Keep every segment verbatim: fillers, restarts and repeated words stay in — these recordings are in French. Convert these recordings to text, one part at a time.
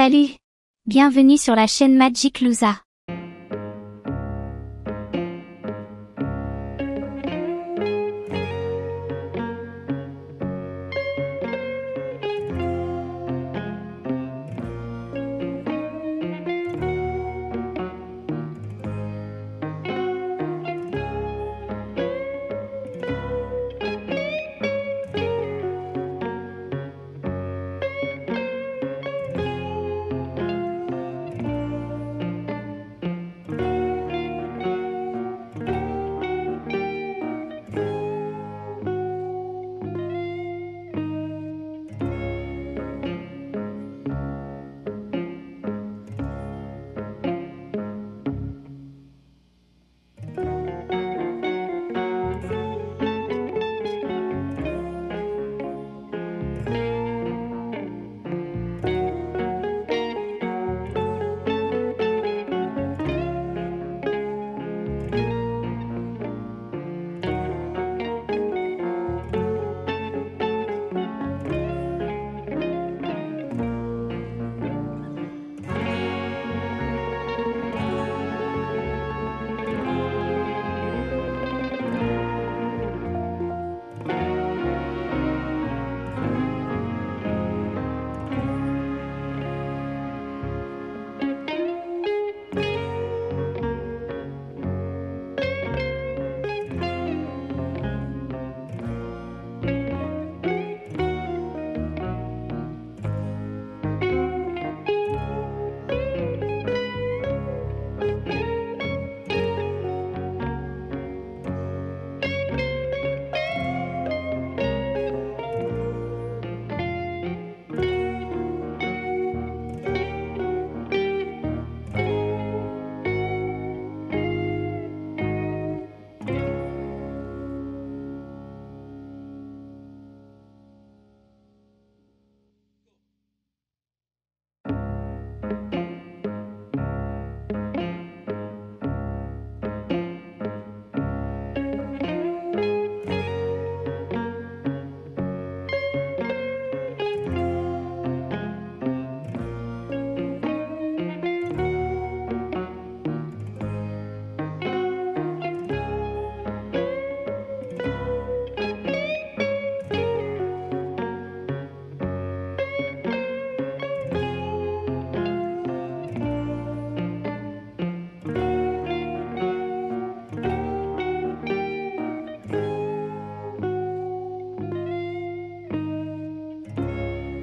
Salut! Bienvenue sur la chaîne Magic Lousa.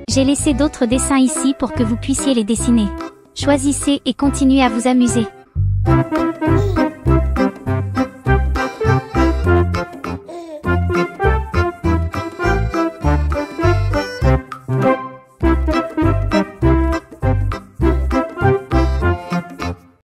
J'ai laissé d'autres dessins ici pour que vous puissiez les dessiner. Choisissez et continuez à vous amuser.